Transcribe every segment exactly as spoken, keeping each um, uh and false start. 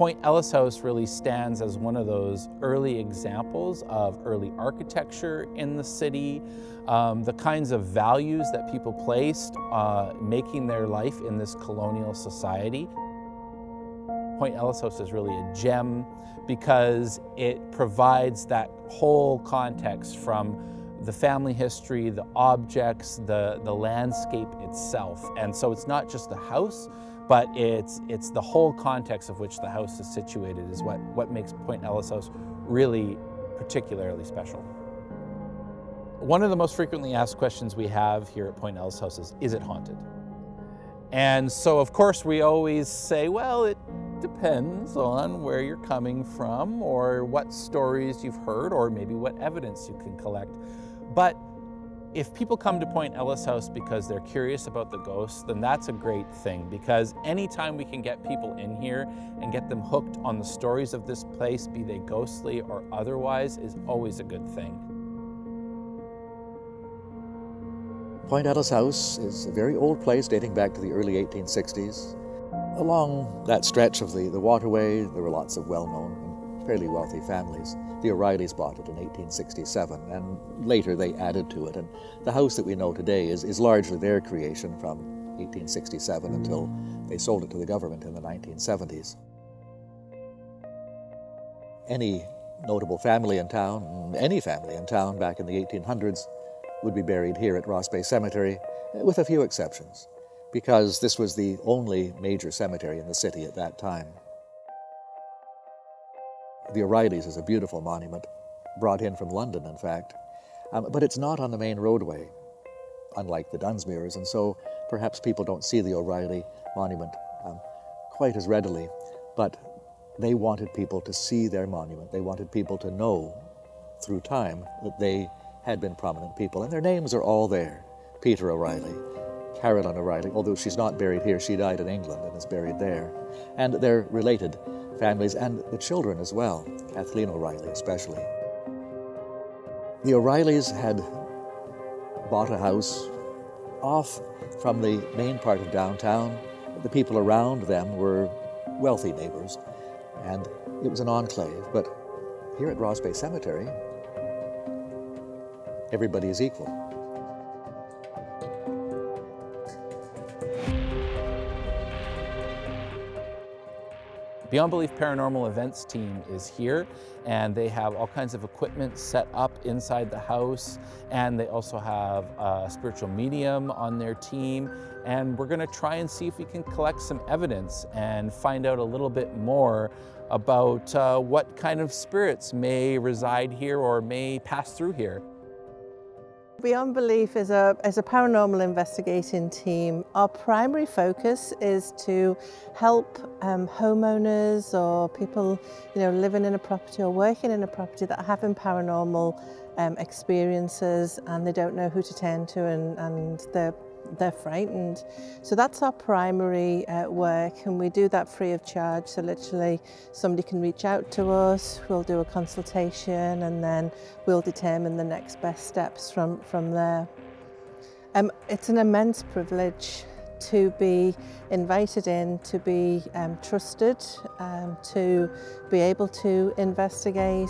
Point Ellice House really stands as one of those early examples of early architecture in the city, um, the kinds of values that people placed uh, making their life in this colonial society. Point Ellice House is really a gem because it provides that whole context from the family history, the objects, the, the landscape itself. And so it's not just the house, but it's, it's the whole context of which the house is situated is what, what makes Point Ellice House really particularly special. One of the most frequently asked questions we have here at Point Ellice House is, is it haunted? And so of course we always say, well, it depends on where you're coming from or what stories you've heard or maybe what evidence you can collect. But if people come to Point Ellice House because they're curious about the ghosts, then that's a great thing, because anytime we can get people in here and get them hooked on the stories of this place, be they ghostly or otherwise, is always a good thing. Point Ellice House is a very old place dating back to the early eighteen sixties. Along that stretch of the, the waterway, there were lots of well-known and fairly wealthy families. The O'Reillys bought it in eighteen sixty-seven, and later they added to it. And the house that we know today is, is largely their creation from eighteen sixty-seven until they sold it to the government in the nineteen seventies. Any notable family in town, any family in town back in the eighteen hundreds, would be buried here at Ross Bay Cemetery, with a few exceptions, because this was the only major cemetery in the city at that time. The O'Reillys is a beautiful monument, brought in from London, in fact, um, but it's not on the main roadway, unlike the Dunsmuirs, and so perhaps people don't see the O'Reilly monument um, quite as readily, but they wanted people to see their monument. They wanted people to know through time that they had been prominent people, and their names are all there. Peter O'Reilly, Carolyn O'Reilly, although she's not buried here, she died in England and is buried there. And their related families and the children as well, Kathleen O'Reilly especially. The O'Reillys had bought a house off from the main part of downtown. The people around them were wealthy neighbors, and it was an enclave. But here at Ross Bay Cemetery, everybody is equal. Beyond Belief Paranormal Events team is here, and they have all kinds of equipment set up inside the house, and they also have a spiritual medium on their team, and we're going to try and see if we can collect some evidence and find out a little bit more about uh, what kind of spirits may reside here or may pass through here. Beyond Belief is a, is a paranormal investigating team. Our primary focus is to help um, homeowners or people, you know, living in a property or working in a property that are having paranormal um, experiences and they don't know who to turn to, and, and they're, they're frightened. So that's our primary uh, work, and we do that free of charge. So literally somebody can reach out to us, we'll do a consultation, and then we'll determine the next best steps from, from there. Um, it's an immense privilege to be invited in, to be um, trusted, um, to be able to investigate.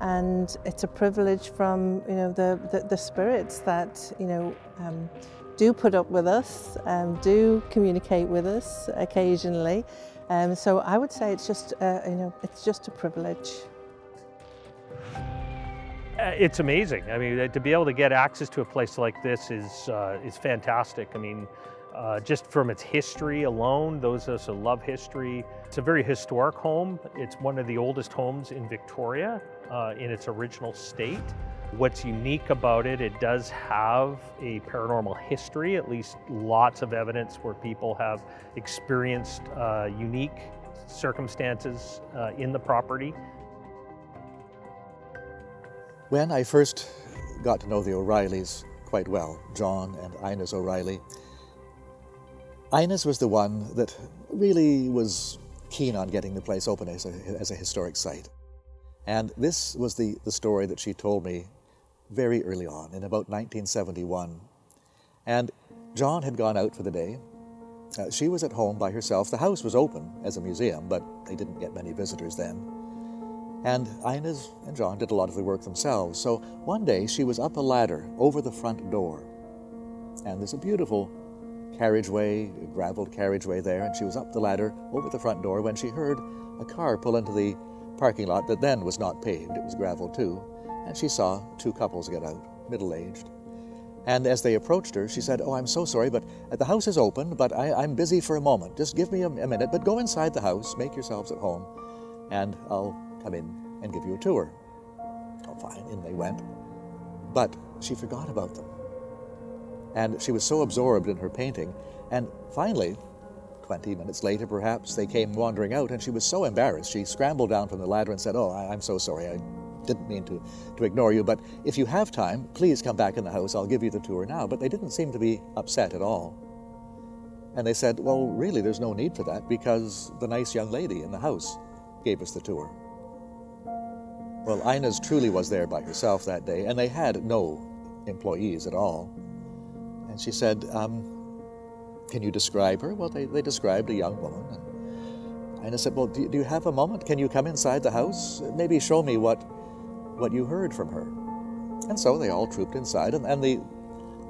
And it's a privilege from, you know, the, the, the spirits that, you know, um, do put up with us, um, do communicate with us occasionally, um, so I would say it's just uh, you know it's just a privilege. It's amazing. I mean, to be able to get access to a place like this is uh, is fantastic. I mean, uh, just from its history alone, those of us who love history, it's a very historic home. It's one of the oldest homes in Victoria uh, in its original state. What's unique about it, it does have a paranormal history, at least lots of evidence where people have experienced uh, unique circumstances uh, in the property. When I first got to know the O'Reillys quite well, John and Inez O'Reilly, Inez was the one that really was keen on getting the place open as a, as a historic site. And this was the, the story that she told me very early on, in about nineteen seventy-one. And John had gone out for the day, Uh, she was at home by herself. The house was open as a museum, but they didn't get many visitors then. And Inez and John did a lot of the work themselves. So one day she was up a ladder over the front door. And there's a beautiful carriageway, a graveled carriageway there, and she was up the ladder over the front door when she heard a car pull into the parking lot that then was not paved. It was gravel too. And she saw two couples get out, middle-aged. And as they approached her, she said, "Oh, I'm so sorry, but the house is open, but I, I'm busy for a moment. Just give me a, a minute, but go inside the house, make yourselves at home, and I'll come in and give you a tour." Oh, fine, in they went. But she forgot about them. And she was so absorbed in her painting. And finally, twenty minutes later perhaps, they came wandering out, and she was so embarrassed. She scrambled down from the ladder and said, "Oh, I, I'm so sorry. I didn't mean to, to ignore you, but if you have time, please come back in the house. I'll give you the tour now." But they didn't seem to be upset at all. And they said, "Well, really, there's no need for that because the nice young lady in the house gave us the tour." Well, Inez truly was there by herself that day, and they had no employees at all. And she said, um, "Can you describe her?" Well, they, they described a young woman. And Inez said, "Well, do, do you have a moment? Can you come inside the house? Maybe show me what what you heard from her." And so they all trooped inside, and, and the,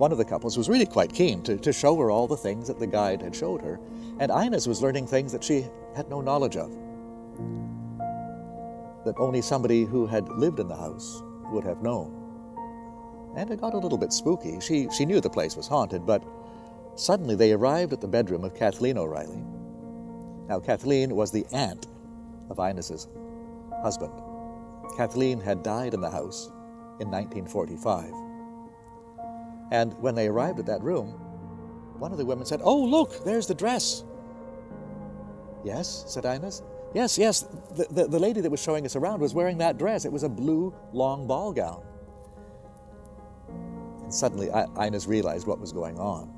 one of the couples was really quite keen to, to show her all the things that the guide had showed her. And Inez was learning things that she had no knowledge of, that only somebody who had lived in the house would have known. And it got a little bit spooky. She, she knew the place was haunted, but suddenly they arrived at the bedroom of Kathleen O'Reilly. Now, Kathleen was the aunt of Inez's husband. Kathleen had died in the house in nineteen forty-five. And when they arrived at that room, one of the women said, "Oh, look, there's the dress." "Yes," said Inez. "Yes, yes, the, the, the lady that was showing us around was wearing that dress. It was a blue long ball gown." And suddenly Inez realized what was going on.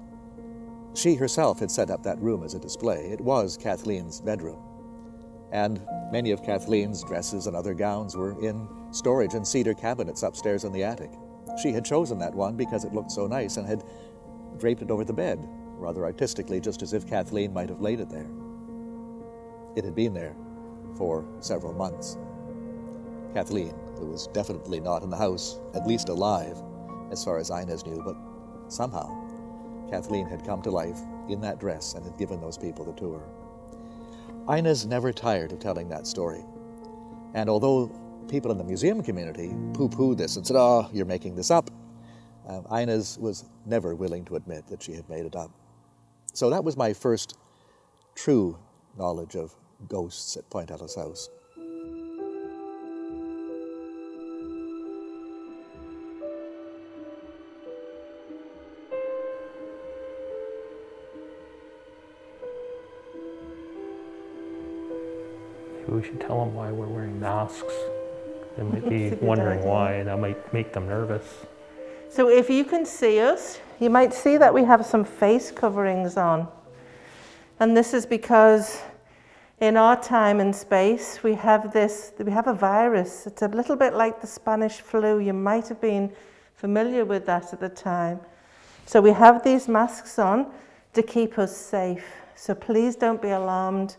She herself had set up that room as a display. It was Kathleen's bedroom. And many of Kathleen's dresses and other gowns were in storage in cedar cabinets upstairs in the attic. She had chosen that one because it looked so nice and had draped it over the bed, rather artistically, just as if Kathleen might have laid it there. It had been there for several months. Kathleen, who was definitely not in the house, at least alive, as far as Inez knew, but somehow Kathleen had come to life in that dress and had given those people the tour. Inez never tired of telling that story. And although people in the museum community poo-pooed this and said, "Oh, you're making this up," um, Inez was never willing to admit that she had made it up. So that was my first true knowledge of ghosts at Point Ellice House. Maybe we should tell them why we're wearing masks. They might be wondering why, and that might make them nervous. So if you can see us, you might see that we have some face coverings on. And this is because in our time and space, we have this, we have a virus. It's a little bit like the Spanish flu. You might have been familiar with that at the time. So we have these masks on to keep us safe. So please don't be alarmed.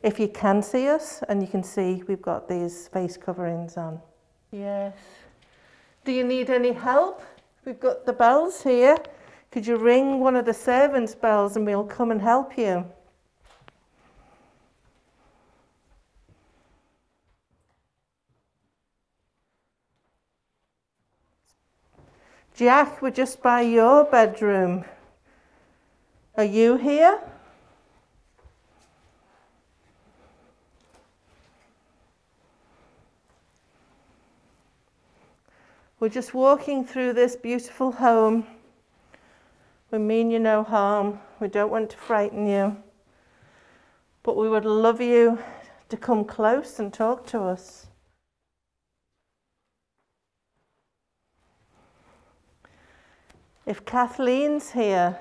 If you can see us, and you can see we've got these face coverings on. Yes. Do you need any help? We've got the bells here. Could you ring one of the servants' bells and we'll come and help you? Jack, we're just by your bedroom. Are you here? We're just walking through this beautiful home. We mean you no harm. We don't want to frighten you. But we would love you to come close and talk to us. If Kathleen's here,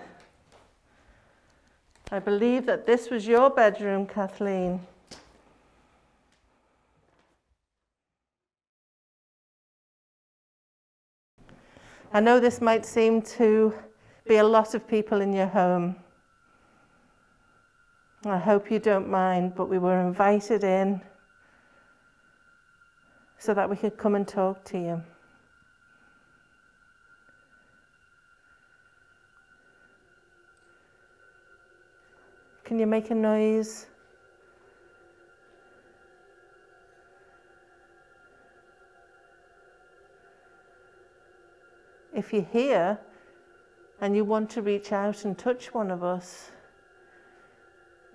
I believe that this was your bedroom, Kathleen. I know this might seem to be a lot of people in your home. I hope you don't mind, but we were invited in so that we could come and talk to you. Can you make a noise? If you're here and you want to reach out and touch one of us,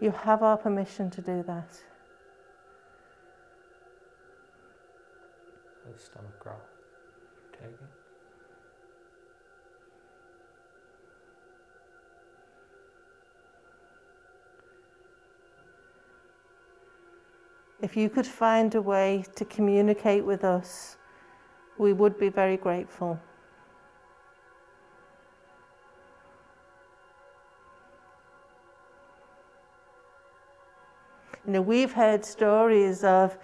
you have our permission to do that. The stomach growl. Take it. If you could find a way to communicate with us, we would be very grateful. You know, we've heard stories of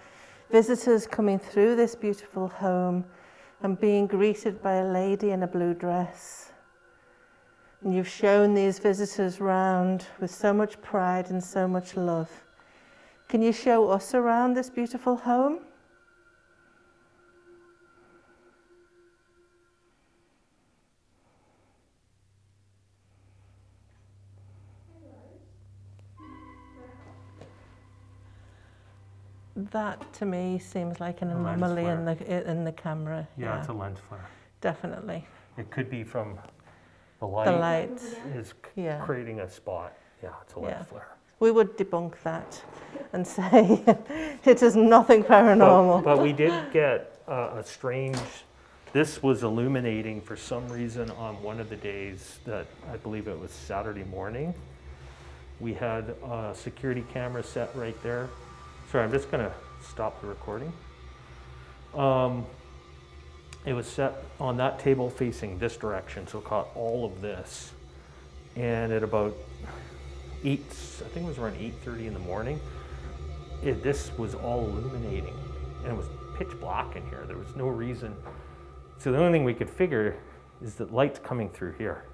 visitors coming through this beautiful home and being greeted by a lady in a blue dress. And you've shown these visitors round with so much pride and so much love. Can you show us around this beautiful home? That to me seems like an anomaly in the in the camera. Yeah, yeah, it's a lens flare. Definitely. It could be from the light. The light is yeah. creating a spot. Yeah, it's a lens yeah. flare. We would debunk that and say it is nothing paranormal. But, but we did get uh, a strange. This was illuminating for some reason on one of the days that I believe it was Saturday morning. We had a security camera set right there. Sorry, I'm just going to stop the recording. Um, it was set on that table facing this direction, so it caught all of this. And at about eight, I think it was around eight thirty in the morning, it, this was all illuminating. And it was pitch black in here. There was no reason. So the only thing we could figure is that light's coming through here.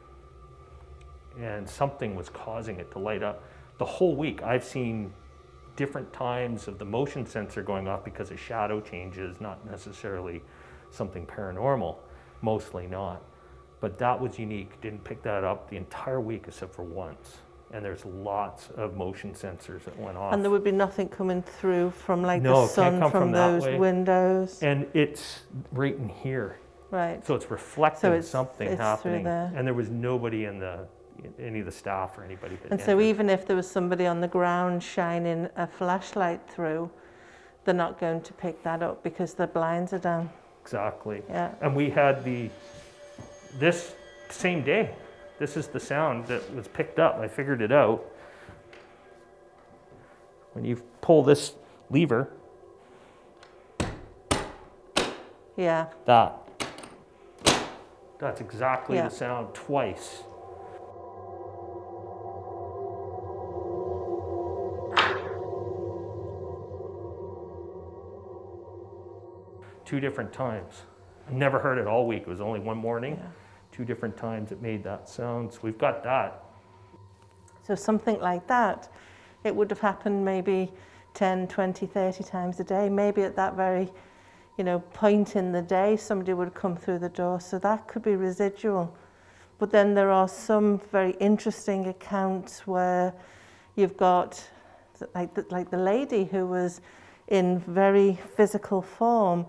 And something was causing it to light up. The whole week, I've seen different times of the motion sensor going off because of shadow changes, not necessarily something paranormal, mostly not. But that was unique, didn't pick that up the entire week except for once. And there's lots of motion sensors that went off. And there would be nothing coming through from like no, the sun from, from those windows. And it's right in here. Right. So it's reflecting so it's, something it's happening. There. And there was nobody in the any of the staff or anybody. And so even if there was somebody on the ground shining a flashlight through, they're not going to pick that up because the blinds are down. Exactly. Yeah. And we had the, this same day, this is the sound that was picked up. I figured it out. When you pull this lever. Yeah. That. That's exactly yeah. the sound twice. Two different times. Never heard it all week. It was only one morning. Yeah. Two different times it made that sound. So we've got that. So something like that, it would have happened maybe ten, twenty, thirty times a day. Maybe at that very, you know, point in the day, somebody would come through the door. So that could be residual. But then there are some very interesting accounts where you've got, like the, like the lady who was in very physical form,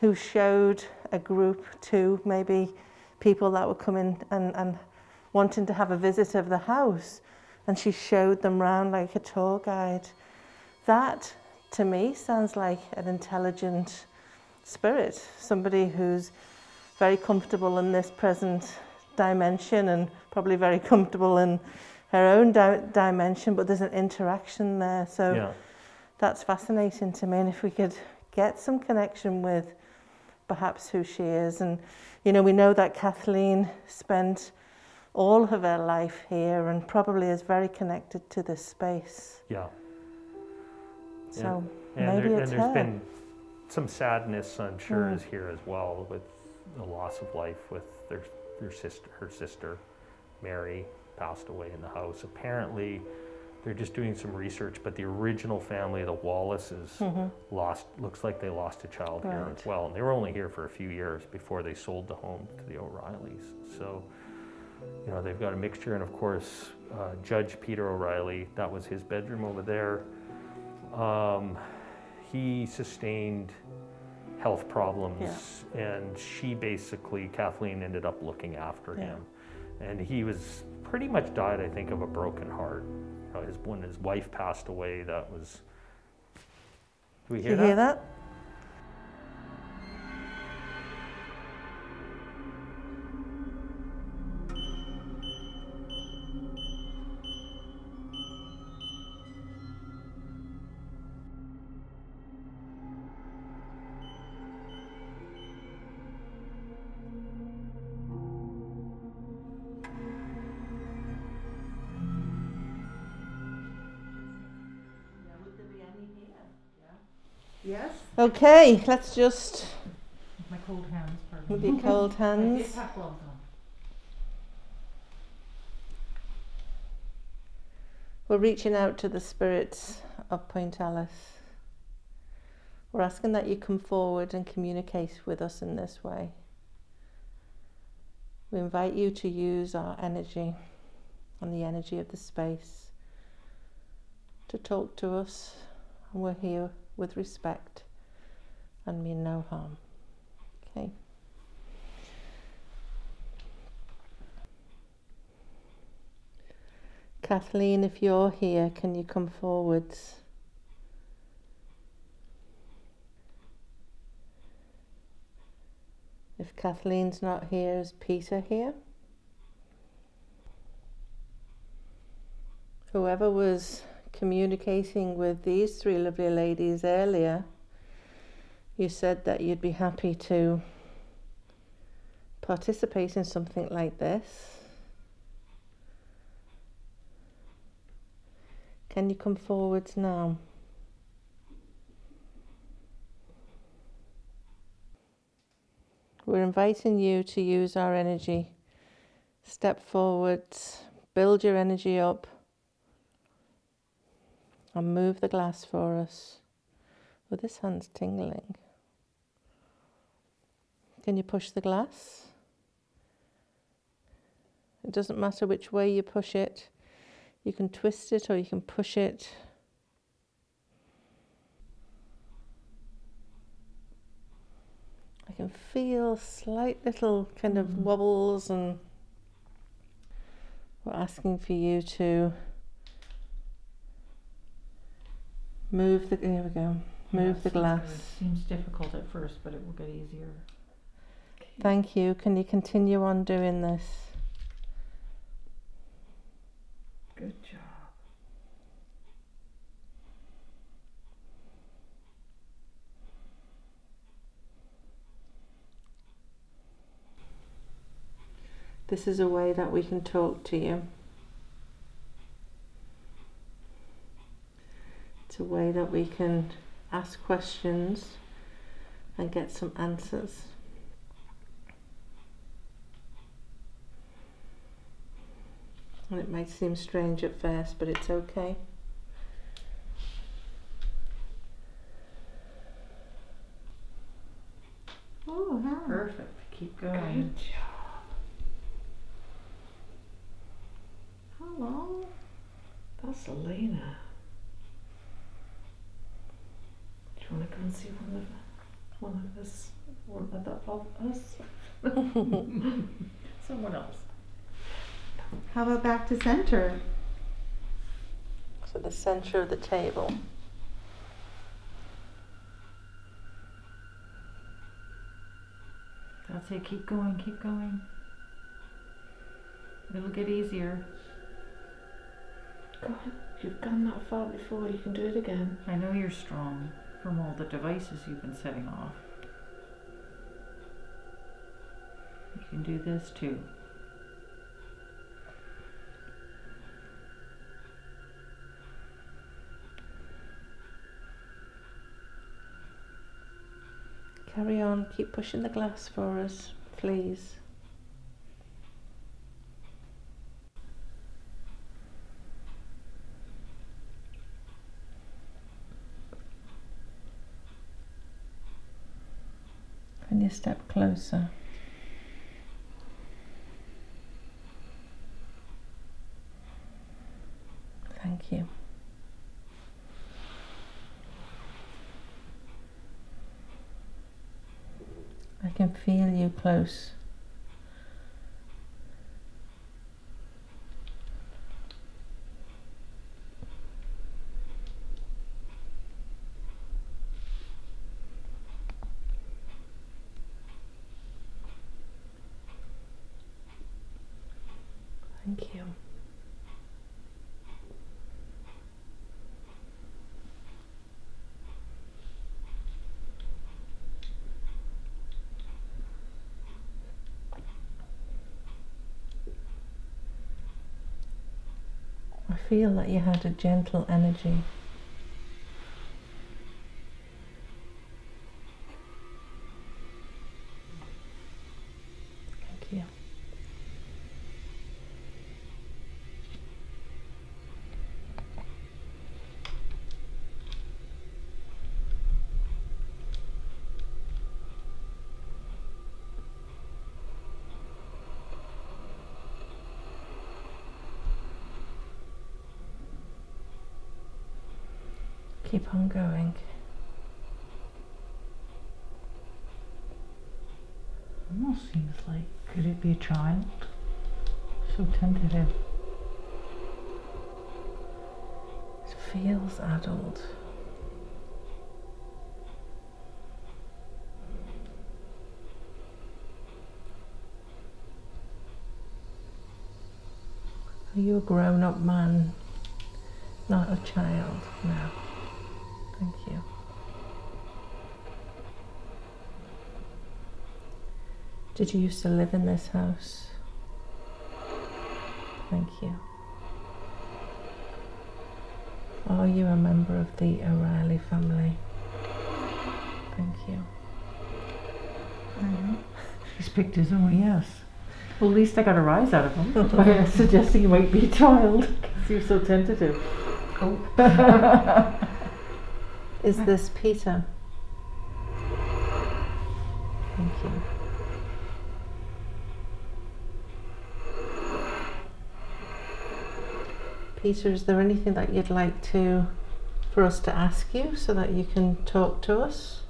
who showed a group to maybe people that were coming and, and wanting to have a visit of the house, and she showed them round like a tour guide. That, to me, sounds like an intelligent spirit, somebody who's very comfortable in this present dimension and probably very comfortable in her own di dimension, but there's an interaction there. So yeah. that's fascinating to me, and if we could get some connection with perhaps who she is. And, you know, we know that Kathleen spent all of her life here and probably is very connected to this space. Yeah. So and, and maybe there, it's And there's her. been some sadness, I'm sure, mm. is here as well with the loss of life with their, their sister, her sister, Mary, passed away in the house. Apparently, They're just doing some research, but the original family, the Wallaces, mm-hmm. lost, looks like they lost a child right. here as well. And they were only here for a few years before they sold the home to the O'Reillys. So, you know, they've got a mixture. And of course, uh, Judge Peter O'Reilly, that was his bedroom over there. Um, he sustained health problems, yeah. and she basically, Kathleen, ended up looking after yeah. him. And he was pretty much died, I think, of a broken heart. Uh, his, when his wife passed away, that was, do we hear that? You hear that? Yes. Okay, let's just. With my cold hands, pardon. With your cold hands. We're reaching out to the spirits of Point Ellice. We're asking that you come forward and communicate with us in this way. We invite you to use our energy and the energy of the space to talk to us, and we're here with respect and mean no harm. Okay. Kathleen, if you're here, can you come forwards? If Kathleen's not here, is Peter here? Whoever was communicating with these three lovely ladies earlier, you said that you'd be happy to participate in something like this. Can you come forwards now? We're inviting you to use our energy. Step forwards, build your energy up, and move the glass for us. Well, this hand's tingling. Can you push the glass? It doesn't matter which way you push it. You can twist it or you can push it. I can feel slight little kind of mm-hmm. wobbles, and we're asking for you to move the, here we go, move yeah, the glass. It seems difficult at first, but it will get easier. Okay. Thank you. Can you continue on doing this? Good job. This is a way that we can talk to you. It's a way that we can ask questions and get some answers. And it might seem strange at first, but it's okay. Oh, yeah. Perfect. Keep going. Good job. Hello. That's Elena. Want to go and see one of one of us, one of the, all of us, someone else. How about back to center? So the center of the table. That's it. Keep going. Keep going. It'll get easier. Go ahead. You've gone that far before. You can do it again. I know you're strong, from all the devices you've been setting off. You can do this too. Carry on, keep pushing the glass for us, please. a step closer. Thank you. I can feel you close. Thank you. I feel that you had a gentle energy. Keep on going. Almost seems like, could it be a child? So tentative. It feels adult. Are you a grown-up man? Not a child, no. Thank you. Did you used to live in this house? Thank you. Are you a member of the O'Reilly family? Thank you. Mm-hmm. He's picked his own, yes. Well, at least I got a rise out of him by suggesting you might be a child because you're so tentative. Oh. Is this Peter? Thank you. Peter, is there anything that you'd like to, for us to ask you so that you can talk to us?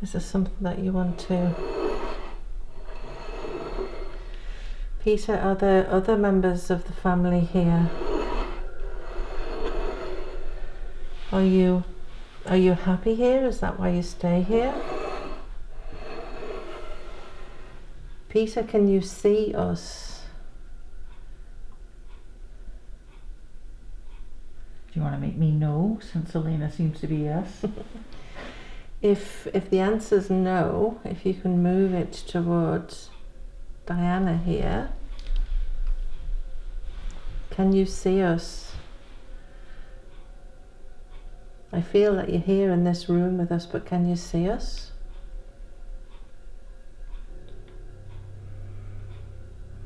Is there something that you want to? Peter, are there other members of the family here? Are you, are you happy here? Is that why you stay here? Peter, can you see us? Do you want to make me no, since Elena seems to be yes? if, if the answer's no, if you can move it towards Diana here. Can you see us? I feel that you're here in this room with us, but can you see us?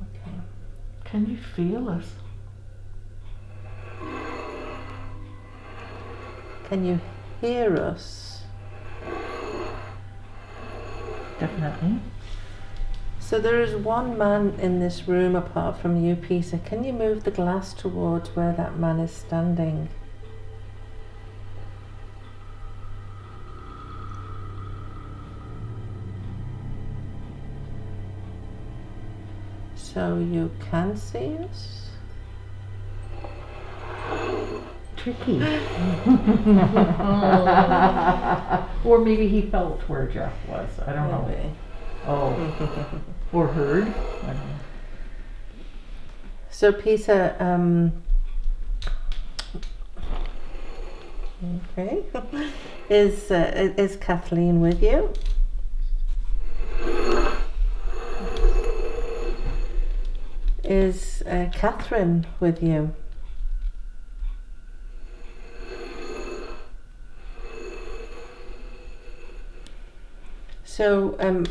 Okay. Can you feel us? Can you hear us? Definitely. So there is one man in this room apart from you, Peter. Can you move the glass towards where that man is standing? So you can see us? Tricky. Or maybe he felt where Jeff was. I don't maybe. know. Oh. Or heard. I don't know. So Peter, um, okay, is uh, is Kathleen with you? Is uh, Catherine with you? So um,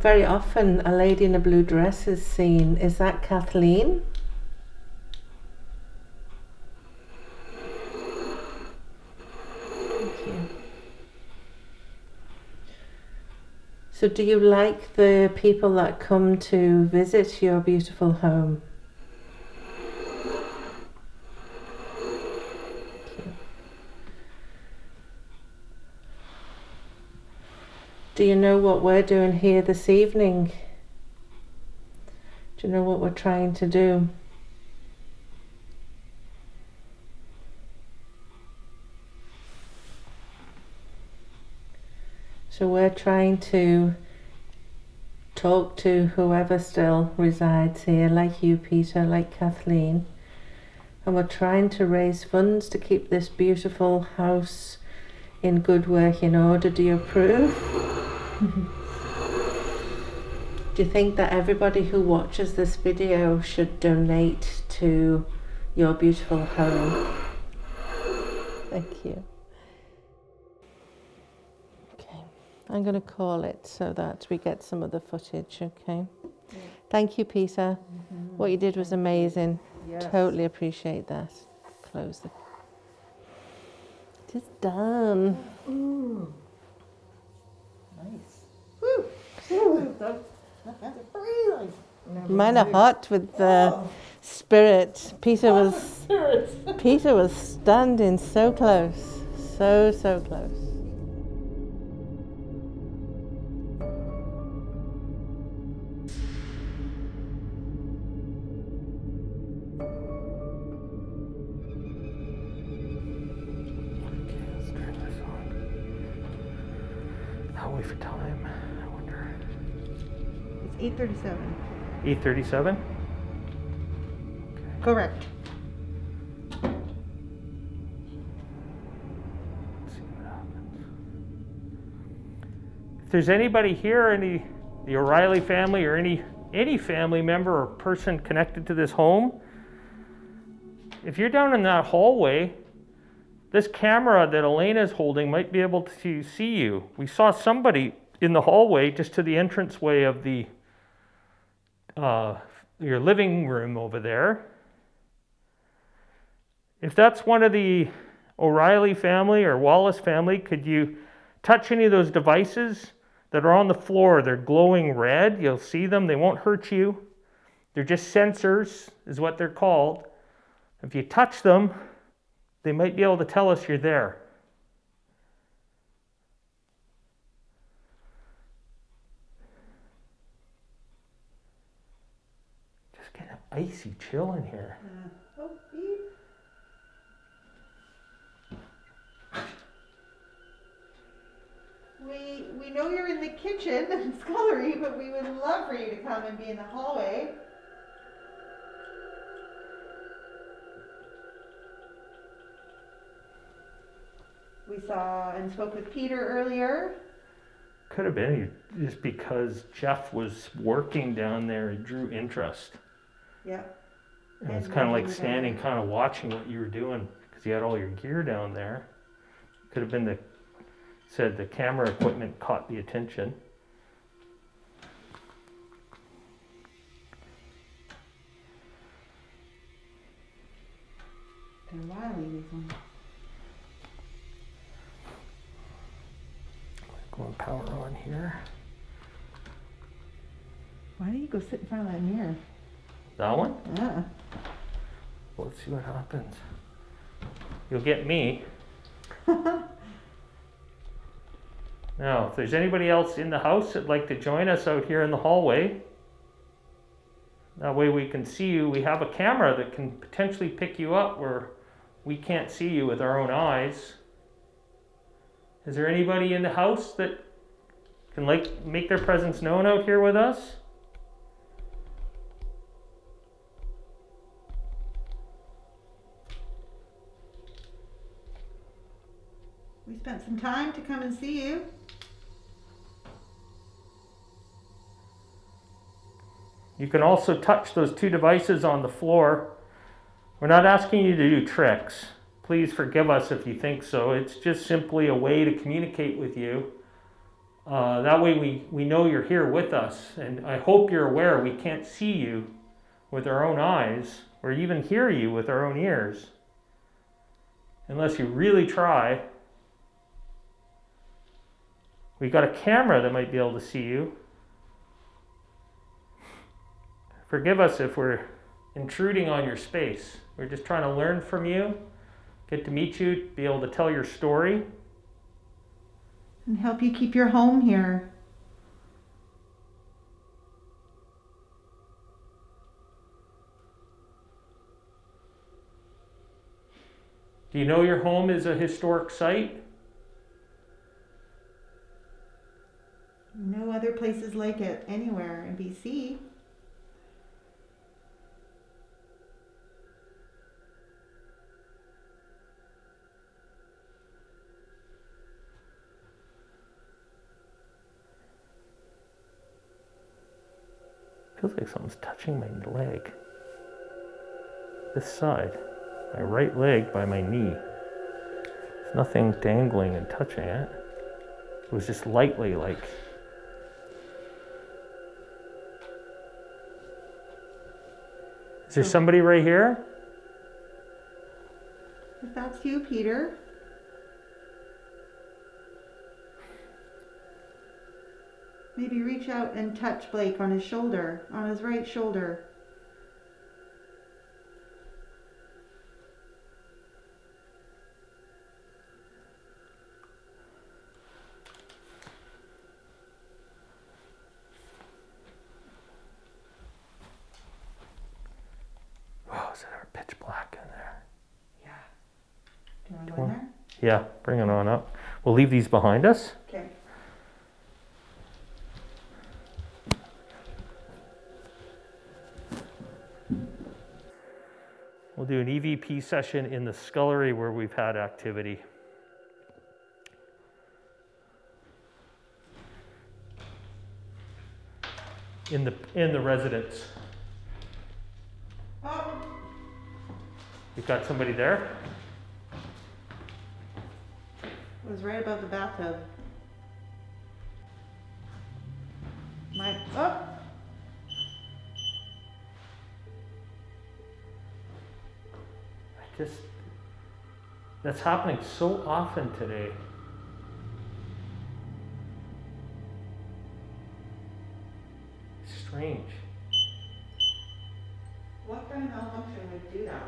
very often a lady in a blue dress is seen. Is that Kathleen? So do you like the people that come to visit your beautiful home? Do you know what we're doing here this evening? Do you know what we're trying to do? So we're trying to talk to whoever still resides here, like you, Peter, like Kathleen, and we're trying to raise funds to keep this beautiful house in good working order. Do you approve? Do you think that everybody who watches this video should donate to your beautiful home? Thank you. Okay, I'm going to call it so that we get some of the footage, okay? Yeah. Thank you, Peter. Mm-hmm. What you did was amazing. Yes. Totally appreciate that. Close the... It is done. Ooh. Nice. Woo! Woo. That's, that's amazing. Mine are hot with the oh. spirit. Peter oh, was Peter was standing so close, so so close. eight thirty-seven. eight thirty-seven? Okay. Correct. Let's see what happens. If there's anybody here, any the O'Reilly family or any any family member or person connected to this home, if you're down in that hallway, this camera that Elena's holding might be able to see you. We saw somebody in the hallway just to the entranceway of the Uh, your living room over there. If that's one of the O'Reilly family or Wallace family, could you touch any of those devices that are on the floor? They're glowing red. You'll see them. They won't hurt you. They're just sensors is what they're called. If you touch them, they might be able to tell us you're there. Icy chill in here. Uh, oh, we we know you're in the kitchen and scullery, but we would love for you to come and be in the hallway. We saw and spoke with Peter earlier. Could have been just because Jeff was working down there and drew interest. Yeah. And, and it's kind of like standing, kind of watching what you were doing because you had all your gear down there. Could have been the, said the camera equipment caught the attention. They're wily, these ones. Going power on here. Why don't you go sit in front of that mirror? That one? Yeah. Well, let's see what happens. You'll get me. Now, if there's anybody else in the house that'd like to join us out here in the hallway, that way we can see you. We have a camera that can potentially pick you up where we can't see you with our own eyes. Is there anybody in the house that can like make their presence known out here with us? We spent some time to come and see you. You can also touch those two devices on the floor. We're not asking you to do tricks. Please forgive us if you think so. It's just simply a way to communicate with you. Uh, that way we, we know you're here with us. And I hope you're aware we can't see you with our own eyes or even hear you with our own ears. Unless you really try. We've got a camera that might be able to see you. Forgive us if we're intruding on your space. We're just trying to learn from you, get to meet you, be able to tell your story. And help you keep your home here. Do you know your home is a historic site? No other places like it anywhere in B C. Feels like something's touching my leg. This side, my right leg by my knee. There's nothing dangling and touching it. It was just lightly like... Is there somebody right here? If that's you, Peter. Maybe reach out and touch Blake on his shoulder, on his right shoulder. Wow, is it ever pitch black in there? Yeah. Do you want to go in there? Yeah, bring it on up. We'll leave these behind us. Okay. We'll do an E V P session in the scullery where we've had activity. In the in the residence. Oh. You've got somebody there? It was right above the bathtub. My oh. Just, that's happening so often today. It's strange. What kind of malfunction would do that?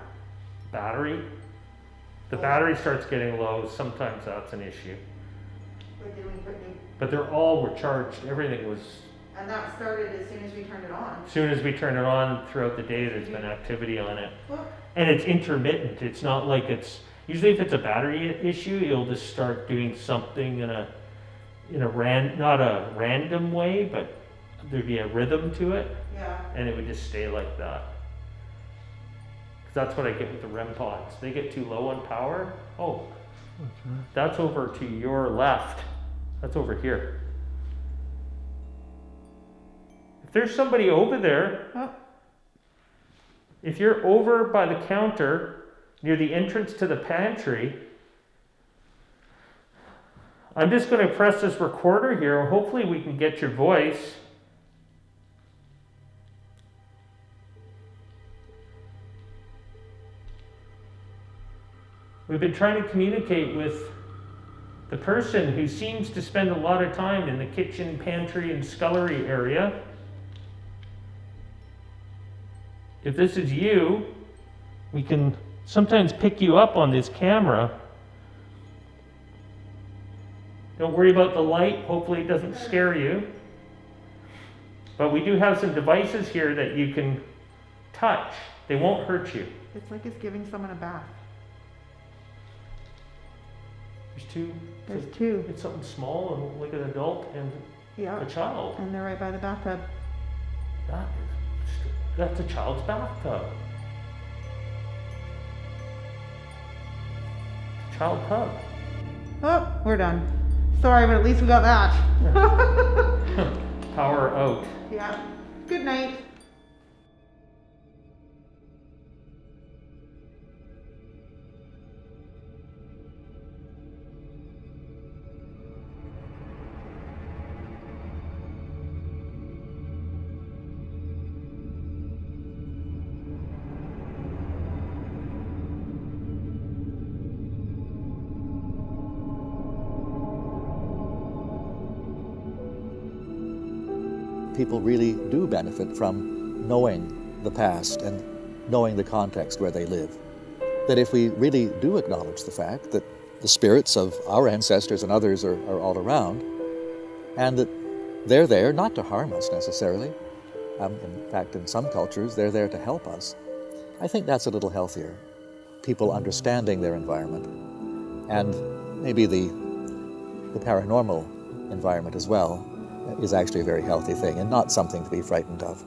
Battery. The battery starts getting low. Sometimes that's an issue. But did we put any? But they're all were charged. Everything was. And that started as soon as we turned it on. As soon as we turned it on, throughout the day, there's been activity on it. What? And it's intermittent. It's not like it's, usually if it's a battery issue, it'll just start doing something in a, in a ran, not a random way, but there'd be a rhythm to it. Yeah. And it would just stay like that. Cause that's what I get with the REM pods. They get too low on power. Oh, okay. That's over to your left. That's over here. If there's somebody over there, oh. If you're over by the counter, near the entrance to the pantry, I'm just going to press this recorder here. Hopefully we can get your voice. We've been trying to communicate with the person who seems to spend a lot of time in the kitchen, pantry, and scullery area. If this is you, we can sometimes pick you up on this camera. Don't worry about the light. Hopefully it doesn't scare you. But we do have some devices here that you can touch. They won't hurt you. It's like it's giving someone a bath. There's two. There's it's, two. It's something small and like an adult and yeah. a child. And they're right by the bathtub. That is strange. That's a child's bathtub. Child tub. Oh, we're done. Sorry, but at least we got that. Power out. Yeah. Good night. people really do benefit from knowing the past and knowing the context where they live. That if we really do acknowledge the fact that the spirits of our ancestors and others are, are all around, and that they're there not to harm us necessarily, um, in fact, in some cultures, they're there to help us, I think that's a little healthier. People understanding their environment, and maybe the, the paranormal environment as well, is actually a very healthy thing and not something to be frightened of.